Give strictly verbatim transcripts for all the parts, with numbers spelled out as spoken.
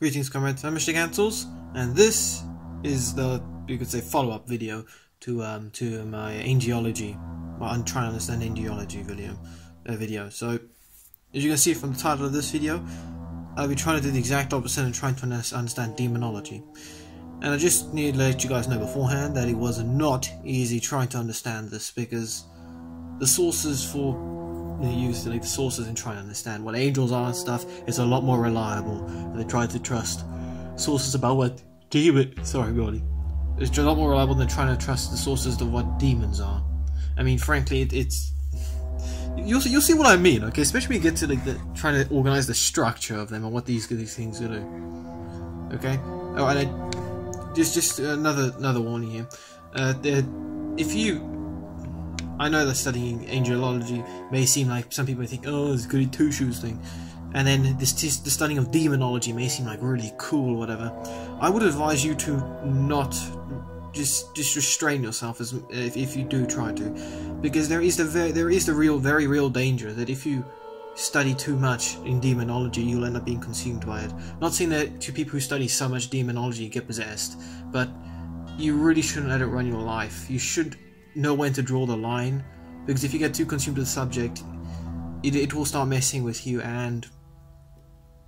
Greetings, comrades. I'm Mister Gansel, and this is the, you could say, follow-up video to um, to my angelology, well, I'm trying to understand angelology video, uh, video. So, as you can see from the title of this video, I'll be trying to do the exact opposite and trying to understand demonology. And I just need to let you guys know beforehand that it was not easy trying to understand this, because the sources for they use like the sources and try to understand what angels are and stuff is a lot more reliable, and they try to trust sources about what demon sorry buddy it's a lot more reliable than trying to trust the sources of what demons are. I mean, frankly, it, it's you'll you'll see what I mean, okay? Especially when you get to like the trying to organize the structure of them and what these these things do, okay? Oh, and I, just just another another warning here. Uh, if you I know that studying angelology may seem like some people think, oh, it's a goody two shoes thing, and then this the studying of demonology may seem like really cool or whatever. I would advise you to not just just restrain yourself as if, if you do try to, because there is the very, there is the real very real danger that if you study too much in demonology, you'll end up being consumed by it. Not saying that to people who study so much demonology you get possessed, but you really shouldn't let it run your life. You should know when to draw the line, because if you get too consumed with the subject, it, it will start messing with you, and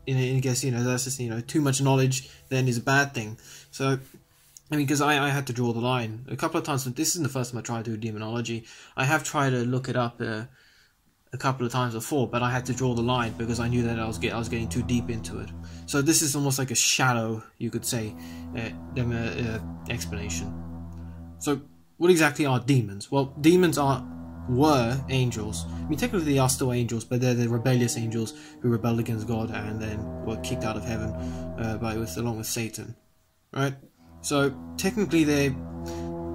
in, in case, you know, that's just, you know, too much knowledge then is a bad thing. So, I mean, because I, I had to draw the line a couple of times. This isn't the first time I tried to do demonology. I have tried to look it up uh, a couple of times before, but I had to draw the line because I knew that I was, get, I was getting too deep into it. So this is almost like a shallow, you could say, uh, demo, uh, explanation. So, what exactly are demons? Well, demons are were angels. I mean, technically they are still angels, but they're the rebellious angels who rebelled against God and then were kicked out of heaven uh, by with along with Satan, right? So technically, they,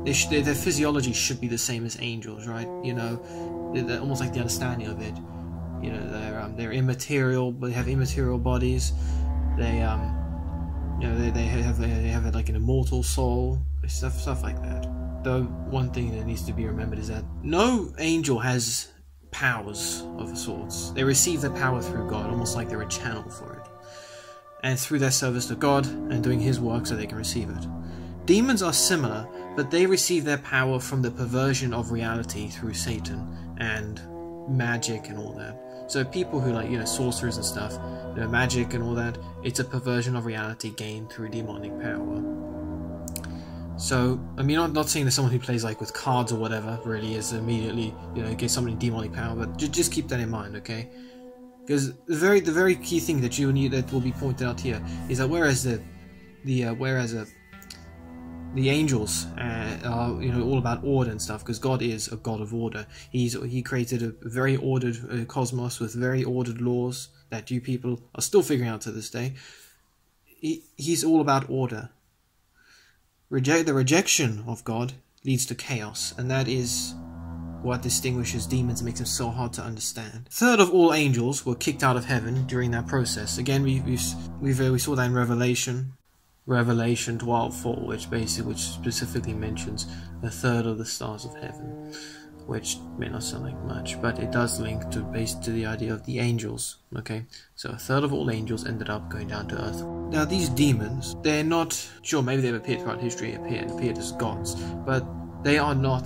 they sh their physiology should be the same as angels, right? You know, they're, they're almost like the understanding of it. You know, they're um, they're immaterial, but they have immaterial bodies. They um, you know, they they have they have like an immortal soul, stuff stuff like that. Though one thing that needs to be remembered is that no angel has powers of sorts. They receive their power through God, almost like they're a channel for it, and through their service to God and doing his work so they can receive it. Demons are similar, but they receive their power from the perversion of reality through Satan and magic and all that. So people who, like, you know, sorcerers and stuff, you know, magic and all that, it's a perversion of reality gained through demonic power. So, I mean, I'm not saying that someone who plays, like, with cards or whatever really is immediately, you know, gives somebody demonic power, but ju just keep that in mind, okay? Because the very the very key thing that you need that will be pointed out here is that whereas the the uh, whereas uh, the angels uh, are, you know, all about order and stuff, because God is a God of order. He's he created a very ordered uh, cosmos with very ordered laws that you people are still figuring out to this day. He, he's all about order. Reject the rejection of God leads to chaos, and that is what distinguishes demons and makes them so hard to understand. Third of all angels were kicked out of heaven during that process. Again, we we we've, we saw that in Revelation, Revelation twelve four, which basically which specifically mentions a third of the stars of heaven, which may not sound like much, but it does link to based to the idea of the angels. Okay, so a third of all angels ended up going down to earth. Now, these demons, they're not, sure, maybe they've appeared throughout history, appeared, appeared as gods, but they are not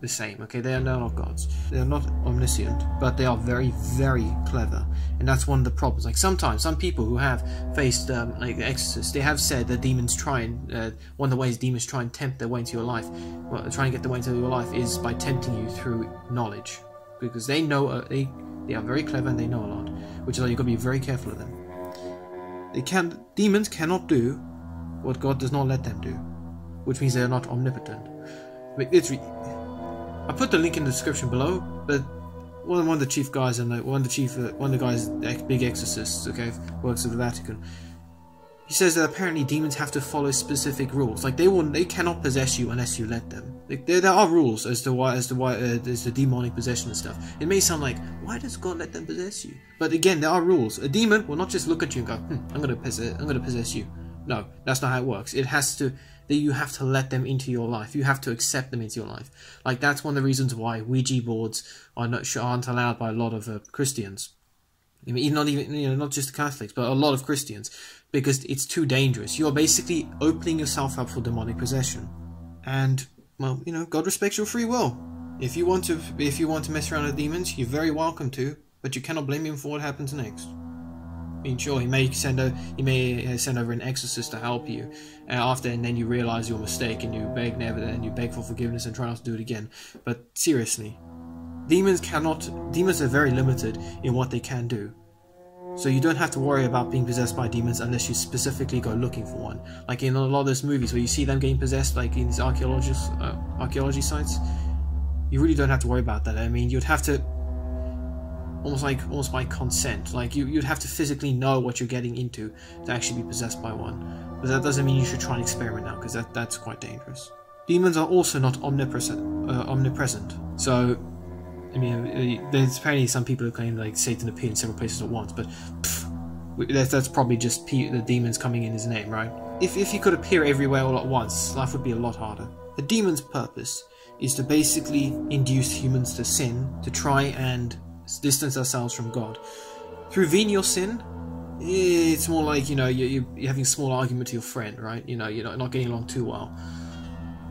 the same, okay? They are not gods. They are not omniscient, but they are very, very clever, and that's one of the problems. Like, sometimes, some people who have faced, um, like, the exorcists, they have said that demons try and, uh, one of the ways demons try and tempt their way into your life, well, try and get their way into your life, is by tempting you through knowledge, because they know, uh, they, they are very clever and they know a lot, which is why you've got to be very careful of them. They can, demons cannot do what God does not let them do, which means they are not omnipotent. It's, I put the link in the description below, but one of the chief guys, and one of the chief, one of the guys, big exorcists, okay, works at the Vatican. He says that apparently demons have to follow specific rules. Like, they will, they cannot possess you unless you let them. Like, there, there are rules as to why, as to why, uh, there's the demonic possession and stuff. It may sound like, why does God let them possess you? But again, there are rules. A demon will not just look at you and go, hmm, I'm gonna possess, I'm gonna possess you. No, that's not how it works. It has to, that you have to let them into your life. You have to accept them into your life. Like, that's one of the reasons why Ouija boards are not, aren't allowed by a lot of uh, Christians. I mean, not even, you know, not just Catholics, but a lot of Christians. because it's too dangerous. You're basically opening yourself up for demonic possession. And, well, you know, God respects your free will. If you want to, if you want to mess around with demons, you're very welcome to, but you cannot blame him for what happens next. I mean, sure, he may send a, he may send over an exorcist to help you uh, after, and then you realize your mistake and you beg never, and you beg for forgiveness and try not to do it again. But seriously, demons cannot. Demons are very limited in what they can do. So you don't have to worry about being possessed by demons unless you specifically go looking for one. Like in a lot of those movies where you see them getting possessed, like in these archaeologists, uh, archaeology sites. You really don't have to worry about that. I mean, you'd have to, almost like, almost by consent, like you, you'd have to physically know what you're getting into to actually be possessed by one. But that doesn't mean you should try and experiment now, because that, that's quite dangerous. Demons are also not omnipresent, uh, omnipresent. So, I mean, there's apparently some people who claim like Satan appeared in several places at once, but pff, that's, that's probably just P the demons coming in his name, right? If, if he could appear everywhere all at once, life would be a lot harder. The demon's purpose is to basically induce humans to sin, to try and distance ourselves from God. Through venial sin, it's more like, you know, you're, you're having a small argument to your friend, right? You know, you're not, not getting along too well.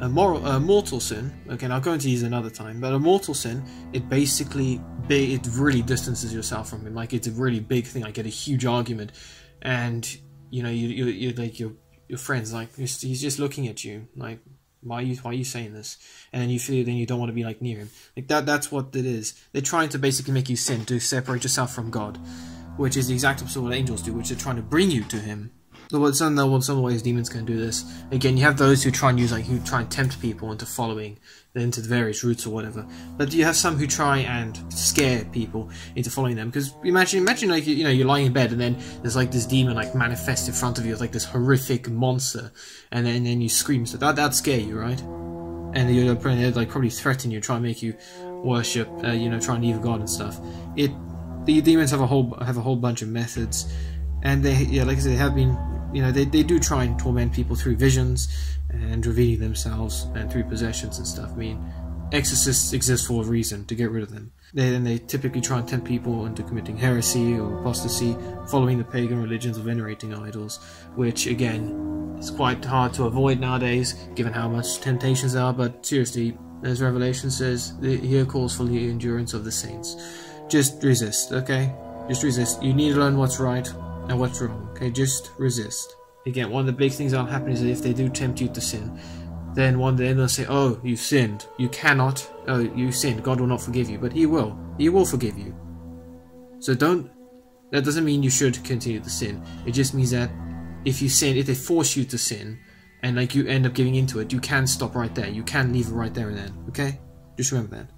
A moral, a mortal sin, okay, and I'll go into these another time, but a mortal sin, it basically, it really distances yourself from him. Like, it's a really big thing. I get a huge argument, and, you know, you, you, you like, your, your friend's like, he's just looking at you, like, Why are you why are you saying this? And then you feel then you don't want to be like near him. Like that that's what it is. They're trying to basically make you sin, to separate yourself from God, which is the exact opposite of what angels do, which they're trying to bring you to him. So in some, some ways demons can do this. Again, you have those who try and use like who try and tempt people into following into the various routes or whatever. But you have some who try and scare people into following them. Because imagine imagine like you know, you're lying in bed and then there's like this demon like manifests in front of you as like this horrific monster, and then and then you scream, so that that'd scare you, right? And you're like probably threaten you, try and make you worship, uh, you know, try and leave God and stuff. It the demons have a whole have a whole bunch of methods, and they yeah, like I said, they have been You know, they, they do try and torment people through visions and revealing themselves and through possessions and stuff. I mean, exorcists exist for a reason, to get rid of them. They, then they typically try and tempt people into committing heresy or apostasy, following the pagan religions or venerating idols, which, again, is quite hard to avoid nowadays, given how much temptations there are. But seriously, as Revelation says, here calls for the endurance of the saints. Just resist, okay? Just resist. You need to learn what's right and what's wrong, okay? Just resist. Again, one of the big things that'll happen is that if they do tempt you to sin, then one day they'll say, oh, you've sinned, you cannot, oh, you sinned, God will not forgive you, but he will, he will forgive you. So don't, that doesn't mean you should continue to sin, it just means that if you sin, if they force you to sin, and like you end up giving into it, you can stop right there, you can leave it right there and then, okay? Just remember that.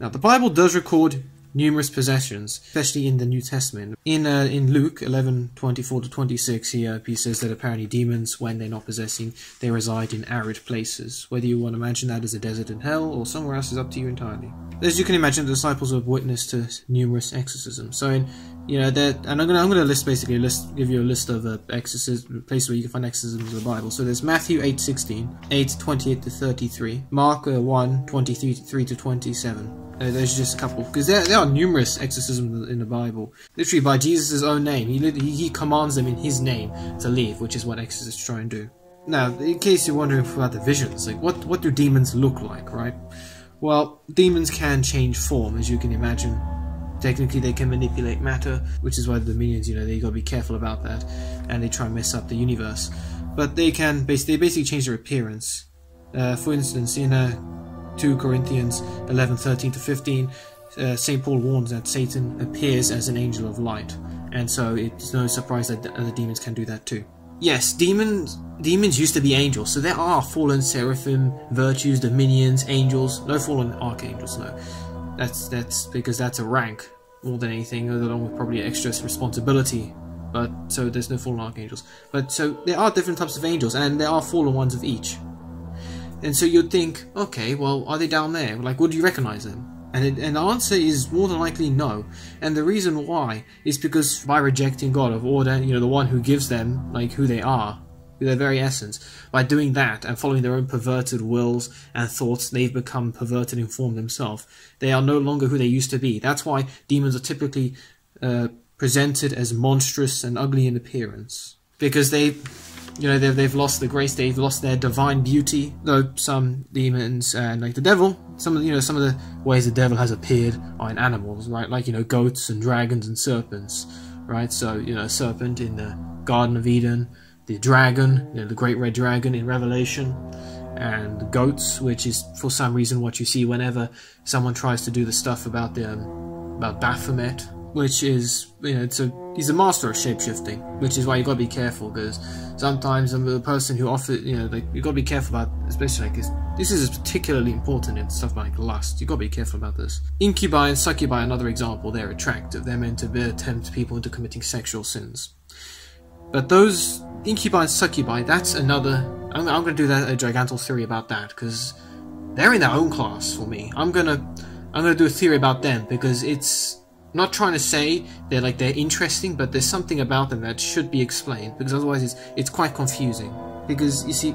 Now, the Bible does record numerous possessions, especially in the New Testament. In uh, in Luke eleven twenty-four to twenty-six, he, uh, he says that apparently demons, when they're not possessing, they reside in arid places. Whether you want to imagine that as a desert in hell or somewhere else is up to you entirely. As you can imagine, the disciples have witnessed to numerous exorcisms. So, in, you know, that, and I'm gonna I'm gonna list basically list give you a list of uh, exorcism places where you can find exorcisms in the Bible. So there's Matthew eight sixteen, eight twenty-eight to thirty-three, Mark uh, one twenty-three to twenty-seven. Uh, there's just a couple, because there, there are numerous exorcisms in the Bible. Literally by Jesus' own name, he, he commands them in his name to leave, which is what exorcists try and do. Now, in case you're wondering about the visions, like what, what do demons look like, right? Well, demons can change form, as you can imagine. Technically, they can manipulate matter, which is why the Dominions, you know, they got to be careful about that, and they try and mess up the universe. But they can, bas they basically change their appearance. Uh, for instance, in a two Corinthians eleven thirteen to fifteen, uh, Saint Paul warns that Satan appears as an angel of light, and so it's no surprise that the other demons can do that too. Yes, demons demons used to be angels, so there are fallen seraphim, virtues, dominions, angels. No fallen archangels, no. That's that's because that's a rank more than anything, along with probably extra responsibility. But so there's no fallen archangels. But so there are different types of angels, and there are fallen ones of each. And so you'd think, okay, well, are they down there? Like, would you recognize them? And, it, and the answer is more than likely no. And the reason why is because by rejecting God of order, you know, the one who gives them, like, who they are, their very essence, by doing that and following their own perverted wills and thoughts, they've become perverted in form themselves. They are no longer who they used to be. That's why demons are typically uh, presented as monstrous and ugly in appearance, because they, you know, they've, they've lost the grace, they've lost their divine beauty. Though some demons and like the devil, some of you know some of the ways the devil has appeared are in animals, right? Like you know goats and dragons and serpents, right? So you know serpent in the Garden of Eden, the dragon, you know, the great red dragon in Revelation, and the goats, which is for some reason what you see whenever someone tries to do the stuff about the um, about Baphomet, which is you know it's a he's a master of shapeshifting, which is why you gotta be careful, because sometimes the person who offers you know like you gotta be careful about, especially like this, this is particularly important in stuff like lust. You gotta be careful about this. Incubi and succubi, another example, they're attractive. They're meant to be tempt people into committing sexual sins. But those incubi and succubi, that's another. I'm, I'm going to do that, a Gigantal theory about that, because they're in their own class for me. I'm going to, I'm going to do a theory about them, because it's not trying to say they're like they're interesting, but there's something about them that should be explained, because otherwise it's it's quite confusing. Because you see,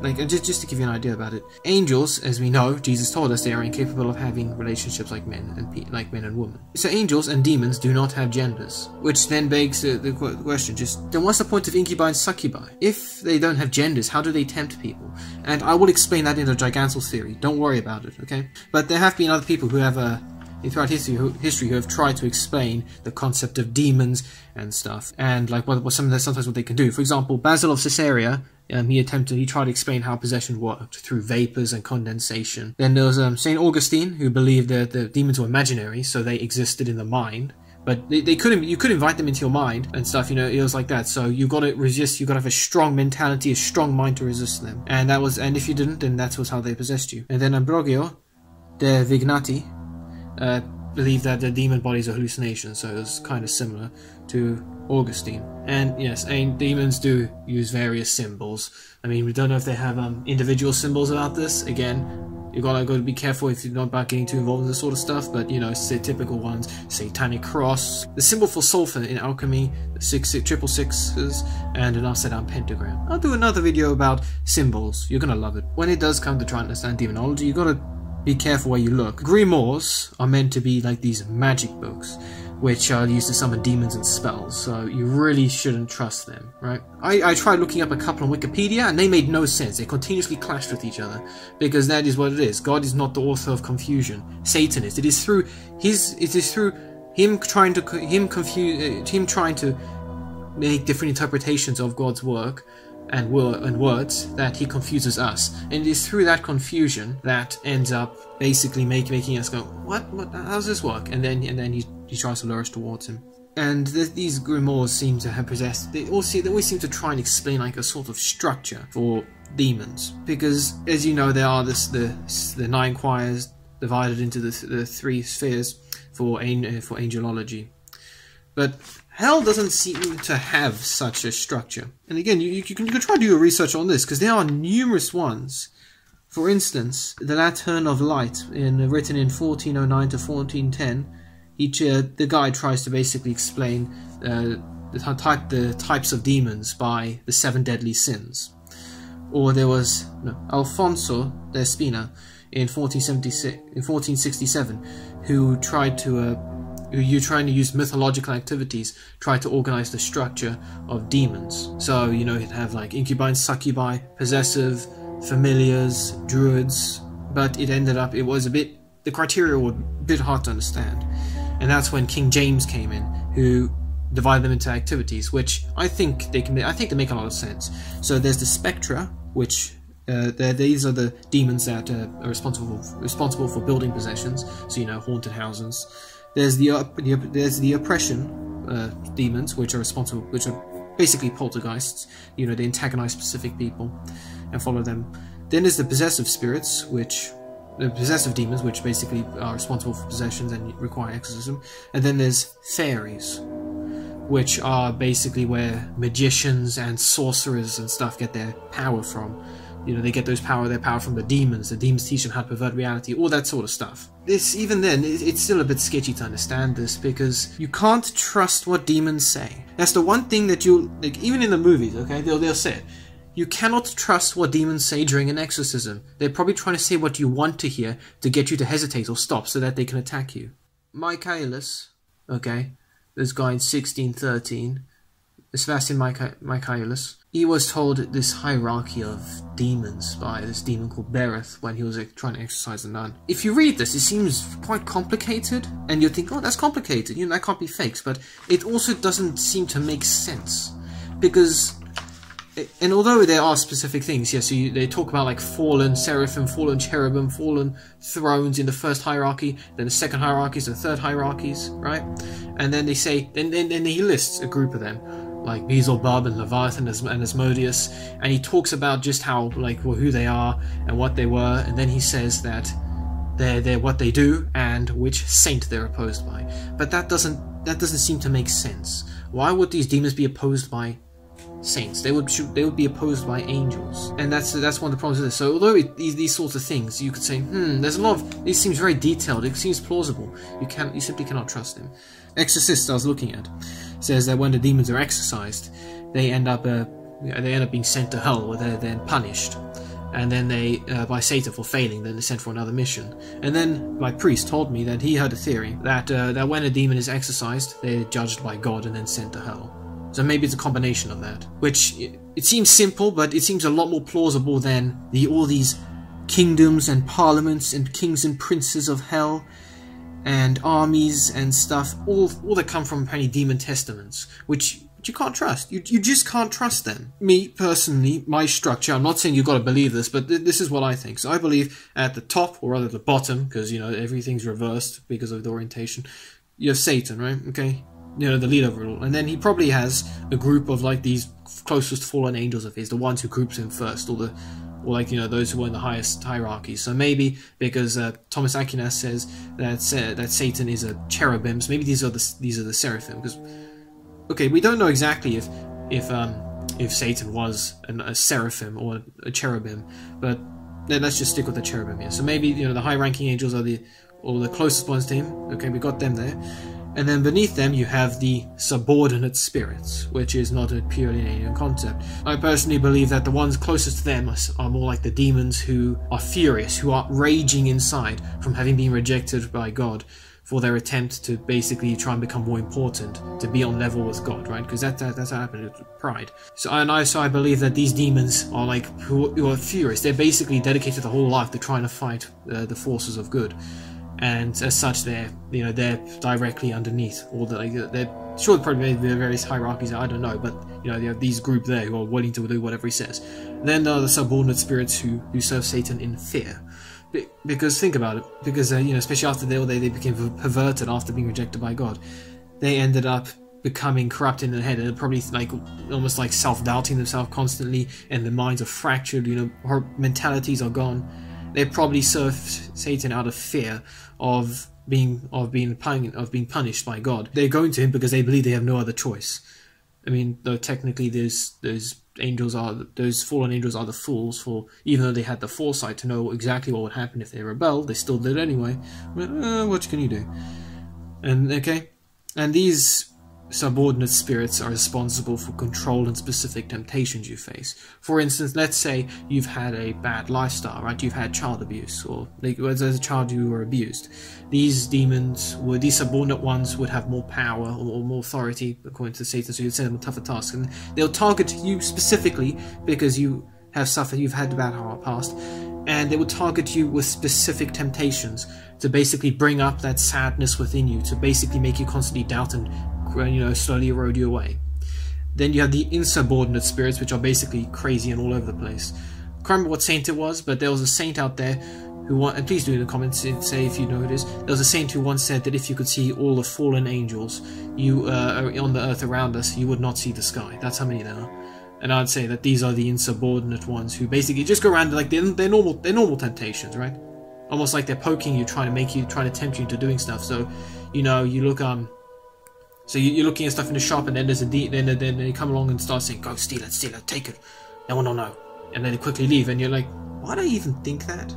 like just just to give you an idea about it, angels, as we know, Jesus told us they are incapable of having relationships like men and pe like men and women. So angels and demons do not have genders, which then begs uh, the question: just then, what's the point of incubi and succubi if they don't have genders? How do they tempt people? And I will explain that in the Gigantal theory. Don't worry about it, okay? But there have been other people who have a. Uh, throughout history who, history who have tried to explain the concept of demons and stuff, and like what, what some of the, sometimes what they can do. For example, Basil of Caesarea, um, he attempted, he tried to explain how possession worked through vapors and condensation. Then there was um, Saint Augustine, who believed that the demons were imaginary, so they existed in the mind. But they, they couldn't, you could invite them into your mind and stuff, you know, it was like that. So you got to resist, you got to have a strong mentality, a strong mind to resist them. And that was, and if you didn't, then that was how they possessed you. And then Ambrogio de Vignati, Uh, believe that the demon bodies are hallucinations, so it was kind of similar to Augustine. And yes, and demons do use various symbols. I mean, we don't know if they have um, individual symbols about this. Again, you gotta, gotta be careful if you're not about getting too involved in this sort of stuff, but you know, say typical ones, satanic cross, the symbol for sulfur in alchemy, the six, six, triple sixes, and an upside down pentagram. I'll do another video about symbols. You're gonna love it. When it does come to try and understand demonology, you gotta be careful where you look. Grimoires are meant to be like these magic books, which are used to summon demons and spells, so you really shouldn't trust them, right? I, I tried looking up a couple on Wikipedia, and they made no sense. They continuously clashed with each other, because that is what it is. God is not the author of confusion. Satan is. It is through his. It is through him trying to him confuse uh, him trying to make different interpretations of God's work. And, wor and words that he confuses us, and it is through that confusion that ends up basically make, making us go, what, what, how does this work? And then, and then he, he tries to lure us towards him. And th these grimoires seem to have possessed. They all see, they always seem to try and explain like a sort of structure for demons, because as you know, there are this, the the nine choirs divided into the, the three spheres for an for angelology, but hell doesn't seem to have such a structure. And again, you, you, can, you can try to do your research on this, because there are numerous ones. For instance, the Lantern of Light, in, written in fourteen oh nine to fourteen ten, each, uh, the guy tries to basically explain uh, the, type, the types of demons by the seven deadly sins. Or there was no, Alfonso de Espina in, in fourteen sixty-seven, who tried to... Uh, You're trying to use mythological activities, try to organize the structure of demons. So, you know, you'd have like incubi and succubi, possessive, familiars, druids, but it ended up, it was a bit, the criteria were a bit hard to understand. And that's when King James came in, who divided them into activities, which I think they can, I think they make a lot of sense. So there's the spectra, which... Uh, these are the demons that uh, are responsible for, responsible for building possessions, so you know, haunted houses. There's the uh, there's the oppression uh, demons, which are responsible, which are basically poltergeists. You know, they antagonize specific people and follow them. Then there's the possessive spirits, which the possessive demons, which basically are responsible for possessions and require exorcism. And then there's fairies, which are basically where magicians and sorcerers and stuff get their power from. You know, they get those power, their power from the demons. The demons teach them how to pervert reality, all that sort of stuff. This, even then, it, it's still a bit sketchy to understand this, because you can't trust what demons say. That's the one thing that you, like, even in the movies, okay, they'll, they'll say it. You cannot trust what demons say during an exorcism. They're probably trying to say what you want to hear to get you to hesitate or stop so that they can attack you. Michaelis, okay, this guy in sixteen thirteen, Sebastian Michaelis, he was told this hierarchy of demons by this demon called Bereth when he was like, trying to exorcise a nun. If you read this, it seems quite complicated, and you think, oh, that's complicated, you know, that can't be faked, but it also doesn't seem to make sense, because... And although there are specific things, yeah, so you, they talk about like fallen seraphim, fallen cherubim, fallen thrones in the first hierarchy, then the second hierarchies, and third hierarchies, right? And then they say, then, then, then he lists a group of them, like Beelzebub and Leviathan and Asmodeus, and he talks about just how, like, well, who they are and what they were, and then he says that they're, they're what they do and which saint they're opposed by. But that doesn't, that doesn't seem to make sense. Why would these demons be opposed by saints? They would shoot, they would be opposed by angels, and that's that's one of the problems with this. So although it, these, these sorts of things, you could say, hmm, there's a lot of this seems very detailed. It seems plausible. You can you simply cannot trust them. Exorcist I was looking at says that when the demons are exorcised, they end up uh, they end up being sent to hell, where they're then punished, and then they uh, by Satan for failing, then they're sent for another mission. And then my priest told me that he heard a theory that uh, that when a demon is exorcised, they're judged by God and then sent to hell. So maybe it's a combination of that, which it, it seems simple, but it seems a lot more plausible than the all these kingdoms and parliaments and kings and princes of hell and armies and stuff, all all that come from apparently demon testaments, which, which you can't trust. You, you just can't trust them. Me, personally, my structure, I'm not saying you've got to believe this, but th this is what I think. So I believe at the top, or rather the bottom, because, you know, everything's reversed because of the orientation, you have Satan, right? Okay? You know, the leader of it all. And then he probably has a group of, like, these closest fallen angels of his, the ones who groups him first, or the, or like, you know, those who were in the highest hierarchy. So maybe, because uh, Thomas Aquinas says that uh, that Satan is a cherubim, so maybe these are the, these are the seraphim, because, okay, we don't know exactly if, if, um, if Satan was an, a seraphim or a cherubim, but let's just stick with the cherubim here. So maybe, you know, the high-ranking angels are the, or the closest ones to him. Okay, we got them there. And then beneath them you have the subordinate spirits, which is not a purely alien concept. I personally believe that the ones closest to them are more like the demons who are furious, who are raging inside from having been rejected by God for their attempt to basically try and become more important, to be on level with God, right? Because that, that, that's how happened with pride. So and I, so I believe that these demons are like, who, who are furious. They're basically dedicated their whole life to trying to fight uh, the forces of good. And as such, they're, you know, they're directly underneath, or the, like, they're sure probably the various hierarchies, I don't know, but, you know, they have these group there who are willing to do whatever he says. Then there are the subordinate spirits who, who serve Satan in fear. Be because think about it, because, uh, you know, especially after they, they, they became perverted after being rejected by God, they ended up becoming corrupt in their head, and probably like almost like self-doubting themselves constantly, and their minds are fractured, you know, her mentalities are gone. They probably served Satan out of fear of being of being pun of being punished by God. They're going to him because they believe they have no other choice. I mean, though technically those those angels are those fallen angels are the fools, for even though they had the foresight to know exactly what would happen if they rebelled, they still did anyway. But uh, what can you do? And okay, and these subordinate spirits are responsible for control and specific temptations you face. For instance, let's say you've had a bad lifestyle, right? You've had child abuse, or like, as a child you were abused. These demons, or these subordinate ones, would have more power or more authority, according to Satan, so you'd send them a tougher task. And they'll target you specifically because you have suffered, you've had a bad past, and they will target you with specific temptations to basically bring up that sadness within you, to basically make you constantly doubt and, you know, slowly erode you away. Then you have the insubordinate spirits, which are basically crazy and all over the place. I can't remember what saint it was, but there was a saint out there who want, and please do in the comments say if you know who it is. There was a saint who once said that if you could see all the fallen angels you uh, on the earth around us, you would not see the sky. That's how many there are. And I'd say that these are the insubordinate ones who basically just go around like they're, they're normal, they're normal temptations, right? Almost like they're poking you, trying to make you, trying to tempt you into doing stuff. So, you know, you look um. So you're looking at stuff in the shop, and then there's a de then, then they come along and start saying, "Go steal it, steal it, take it. No one will know." And then they quickly leave, and you're like, "Why do I even think that?"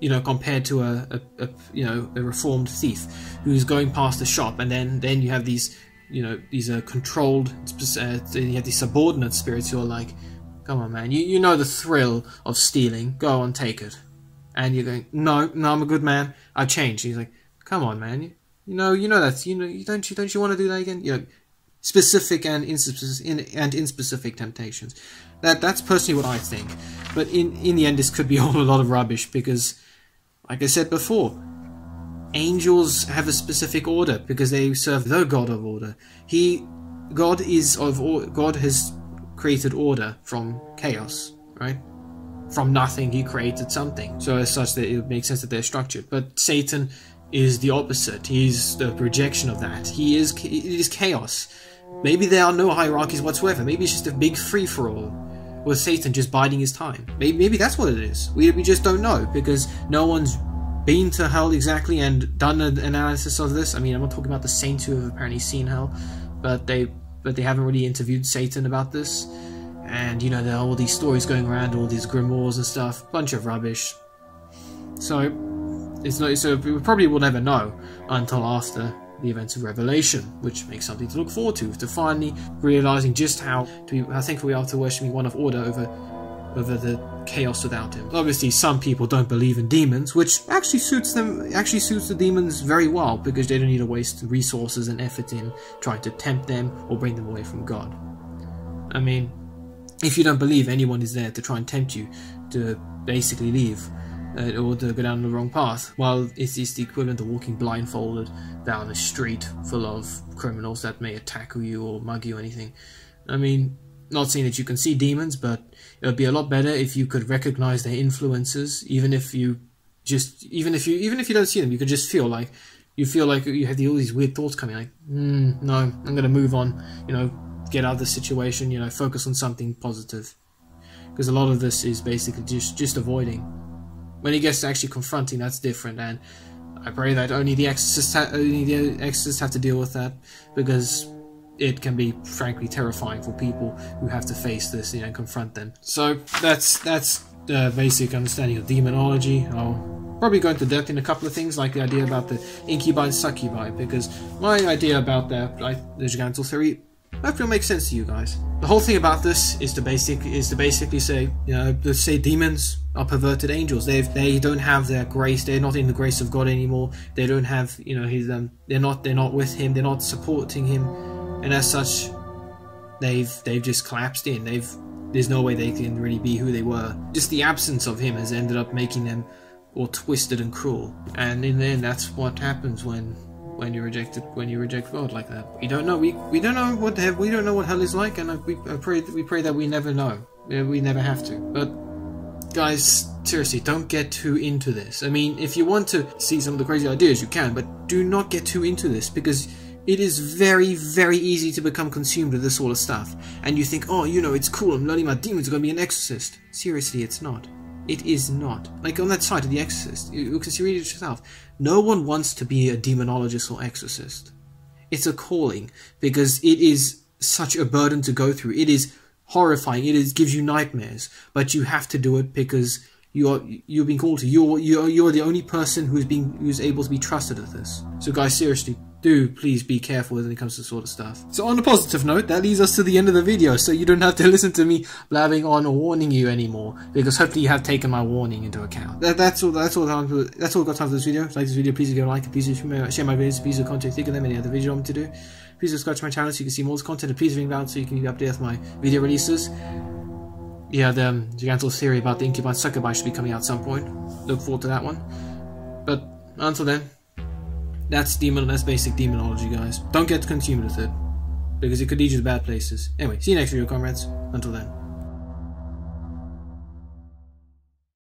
You know, compared to a, a, a you know a reformed thief who's going past the shop, and then then you have these you know these uh, controlled, uh, you have these subordinate spirits who are like, "Come on, man, you you know the thrill of stealing. Go on, take it." And you're going, "No, no, I'm a good man. I've changed." And he's like, "Come on, man." You know, you know that's you know you don't you don't you want to do that again? You know, specific and inspecific and inspecific temptations. That that's personally what I think. But in in the end, this could be all a lot of rubbish because, like I said before, angels have a specific order because they serve the God of order. He, God is of or, God has created order from chaos, right? From nothing, he created something. So as such, that it makes sense that they're structured. But Satan is the opposite. He's the projection of that. He is it is chaos. Maybe there are no hierarchies whatsoever. Maybe it's just a big free-for-all, with Satan just biding his time. Maybe, maybe that's what it is. We, we just don't know, because no one's been to hell exactly and done an analysis of this. I mean, I'm not talking about the saints who have apparently seen hell, but they but they haven't really interviewed Satan about this. And, you know, there are all these stories going around, all these grimoires and stuff. Bunch of rubbish. So, it's not, so we probably will never know until after the events of Revelation, which makes something to look forward to, to finally realizing just how to be, how thankful we are to worshiping one of order over over the chaos without him. Obviously, some people don't believe in demons, which actually suits them, actually suits the demons very well, because they don't need to waste resources and effort in trying to tempt them or bring them away from God. I mean, if you don't believe anyone is there to try and tempt you to basically leave, Uh, or to go down the wrong path, while it's, it's the equivalent of walking blindfolded down a street full of criminals that may attack you or mug you or anything. I mean, not saying that you can see demons, but it would be a lot better if you could recognize their influences, even if you just, even if you, even if you don't see them, you could just feel like, you feel like you have all these weird thoughts coming, like, mm, no, I'm going to move on, you know, get out of this situation, you know, focus on something positive. Because a lot of this is basically just, just avoiding. When it gets to actually confronting, that's different, and I pray that only the exorcists, ha only the exorcists have to deal with that, because it can be frankly terrifying for people who have to face this, you know, and confront them. So that's that's the basic understanding of demonology. I'll probably go into depth in a couple of things, like the idea about the incubi and succubi, because my idea about the, like, the Gigantal theory, hopefully it'll make sense to you guys. The whole thing about this is to basic is to basically say, you know, to say demons are perverted angels. They they don't have their grace. They're not in the grace of God anymore. They don't have, you know, his um. They're not they're not with him. They're not supporting him, and as such, they've they've just collapsed in. They've there's no way they can really be who they were. Just the absence of him has ended up making them all twisted and cruel. And in the end, that's what happens when. When you reject it, when you reject God like that, we don't know. We we don't know what have we don't know what hell is like, and I, we I pray we pray that we never know. We never have to. But guys, seriously, don't get too into this. I mean, if you want to see some of the crazy ideas, you can, but do not get too into this, because it is very, very easy to become consumed with this sort of stuff. And you think, oh, you know, it's cool. I'm learning my demons. I'm going to be an exorcist. Seriously, it's not. It is not. Like, on that side of The Exorcist, you can see, read it yourself. No one wants to be a demonologist or exorcist. It's a calling, because it is such a burden to go through. It is horrifying. It is, gives you nightmares, but you have to do it because you are, you're being called to. You're, you're, you're the only person who's being, who's able to be trusted at this. So guys, seriously, do please be careful when it comes to this sort of stuff. So on a positive note, that leads us to the end of the video, so you don't have to listen to me blabbing on or warning you anymore, because hopefully you have taken my warning into account. That, that's all. That's all. Time for, that's all. I've got time for this video. If you like this video, please give a like. Please share my videos. Please do contact. Think of them. Any other video I want me to do. Please subscribe to my channel so you can see more content. And please ring bell so you can be updated with my video releases. Yeah, the um, Gigantal theory about the incubi and succubi should be coming out at some point. Look forward to that one. But until then. That's demon. That's basic demonology, guys. Don't get consumed with it, because it could lead you to bad places. Anyway, see you next video, comrades. Until then.